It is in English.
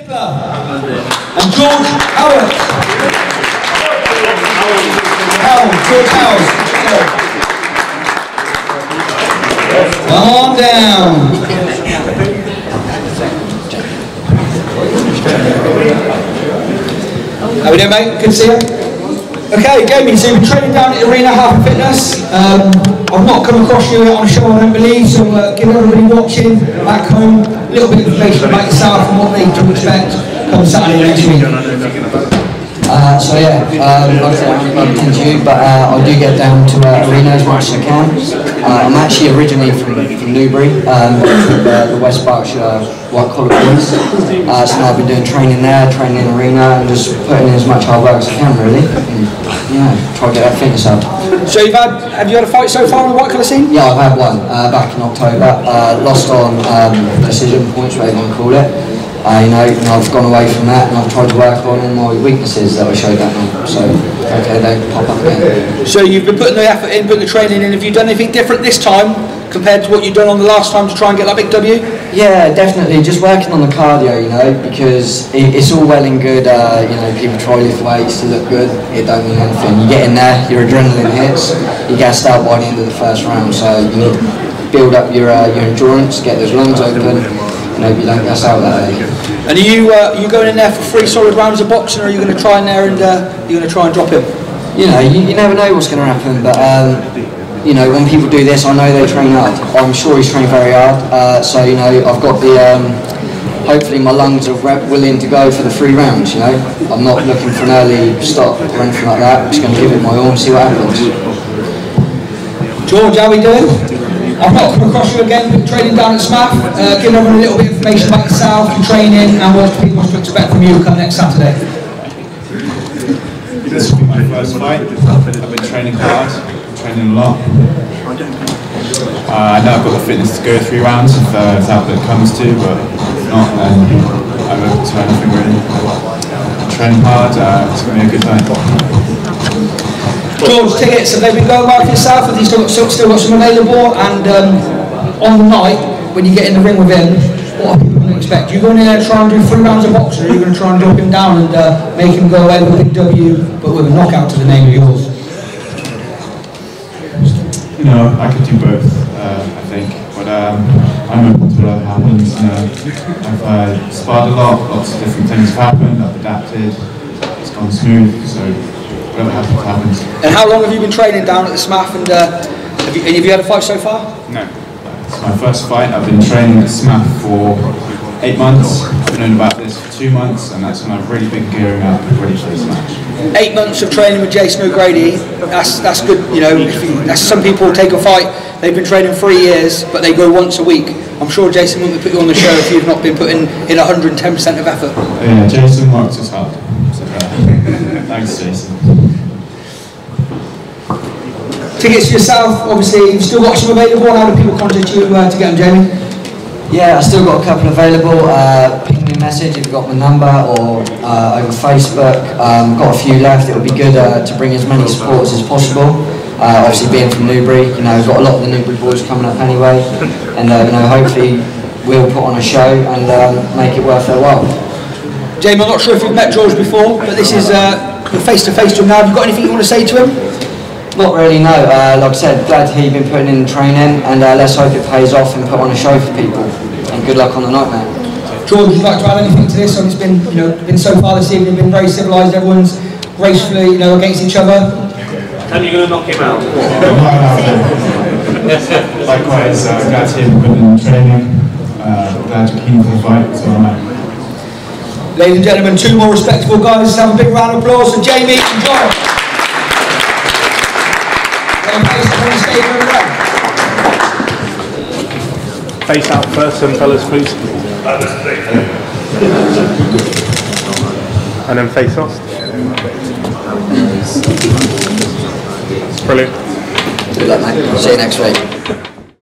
Fidler and George Howells. George Howells. Calm down. How we doing, mate? Good to see you. Okay, gaming, so we're training down at Arena Half Fitness. I've not come across you on a show, I don't believe, so give everybody watching back home a little bit of information about yourself and what they can expect come Saturday next week. Like I said, I don't intend to, but I do get down to Arena as much as I can. I'm actually originally from Newbury, the West Berkshire White Collar. So now I've been doing training there, training in Arena, and just putting in as much hard work as I can, really. Yeah, try to get that fitness up. So have you had a fight so far in the White Collar scene? Yeah, I've had one back in October. Lost on decision points, whatever you want to call it. And I've gone away from that, and I've tried to work on all my weaknesses that I showed that night. So, okay, they pop up again. So you've been putting the effort in, putting the training in. Have you done anything different this time compared to what you've done on the last time to try and get that big W? Yeah, definitely. Just working on the cardio, because it's all well and good. People try to lift weights to look good. It don't mean anything. You get in there, your adrenaline hits. You gassed out by the end of the first round. So you need to build up your endurance, get those lungs open. Maybe don't gas out that day. And are you going in there for 3 solid rounds of boxing, or are you going to try in there and you're going to try and drop him? You never know what's going to happen, but when people do this, I know they train hard. I'm sure he's trained very hard. I've got the hopefully my lungs are willing to go for the 3 rounds. I'm not looking for an early stop or anything like that. I'm just going to give it my all and see what happens. George, how we doing? I've not come across you again, but training down at SMAF. Give everyone a little bit of information about yourself, your training, and what people should expect from you come next Saturday. This will be my first fight. I've been training hard, training a lot. I know I've got the fitness to go 3 rounds if that's what it comes to, but if not, then I'm open to anything really. Training hard, it's going to be a good time. George, tickets, have they been going well for yourself? Have you still got some available? And on the night, when you get in the ring with him, what are people going to expect? Are you going in there and try and do 3 rounds of boxing, or are you going to try and drop him down and make him go away with a big W, but with a knockout to the name of yours? I could do both, I think. But I'm open to whatever happens. I've sparred a lot, lots of different things have happened, I've adapted, it's gone smooth, so... And how long have you been training down at the SMAF, and have you had a fight so far? No. It's my first fight. I've been training at SMAF for 8 months. I've known about this for 2 months, and that's when I've really been gearing up and ready for this match. 8 months of training with Jason O'Grady, that's good, some people take a fight, they've been training 3 years, but they go once a week. I'm sure Jason wouldn't put you on the show if you've not been putting in 110% of effort. Yeah, Jason works as hard. So, thanks, Jason. Tickets to yourself, obviously, you've still got some available. How do people contact you to get them, Jamie? Yeah, I've still got a couple available. Ping me a message if you've got my number, or over Facebook. Got a few left. It would be good to bring as many supporters as possible. Obviously, being from Newbury, we've got a lot of the Newbury boys coming up anyway. And hopefully we'll put on a show and make it worth their while. Jamie, I'm not sure if you've met George before, but this is the face-to-face to him now. Have you got anything you want to say to him? Not really, no. Like I said, glad he's been putting in the training, and let's hope it pays off and put on a show for people. And good luck on the night, man. George, would you like to add anything to this? It's been, so far this evening, been very civilised. Everyone's gracefully, against each other. And you're going to knock him out. Likewise, glad to hear him putting in the training. Glad to keep the fight. Ladies and gentlemen, 2 more respectable guys. Let's have a big round of applause for Jamie and George. Face out first, then fellas, please. And then face off. Brilliant. Good luck, mate. See you next week.